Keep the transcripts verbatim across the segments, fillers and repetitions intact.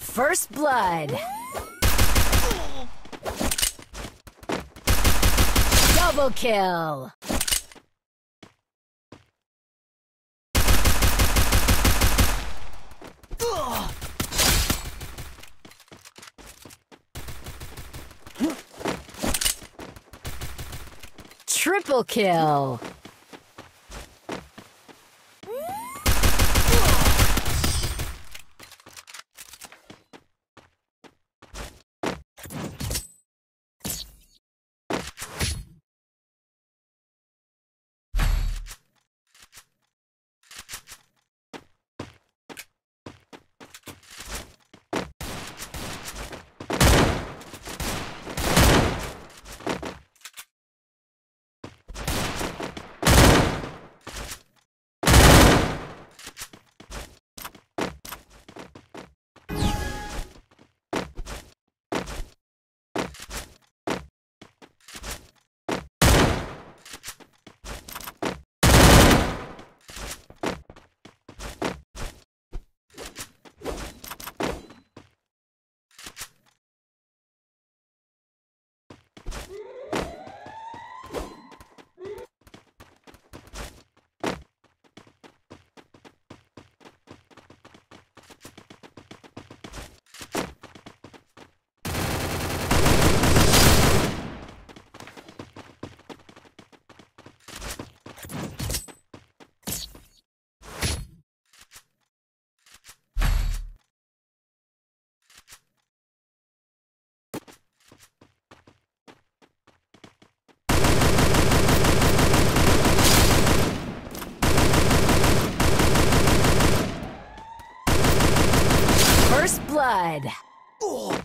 First blood. Double kill. Triple kill. Blood. Ugh.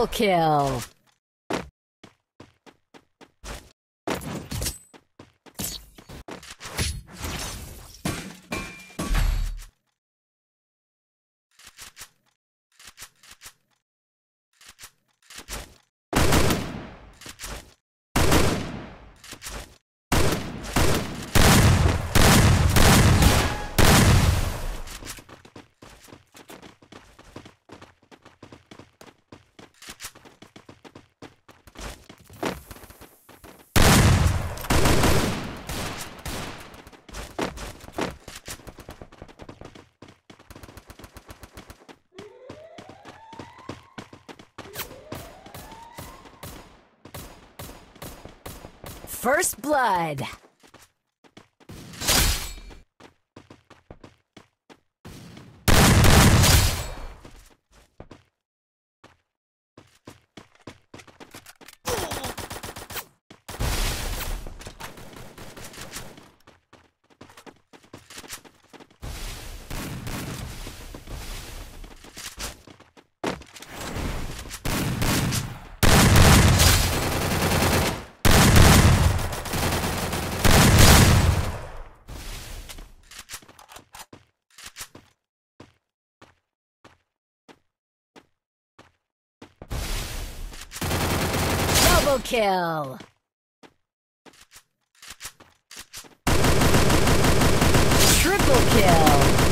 Kill. Triple kill. First blood. Double kill! Triple kill!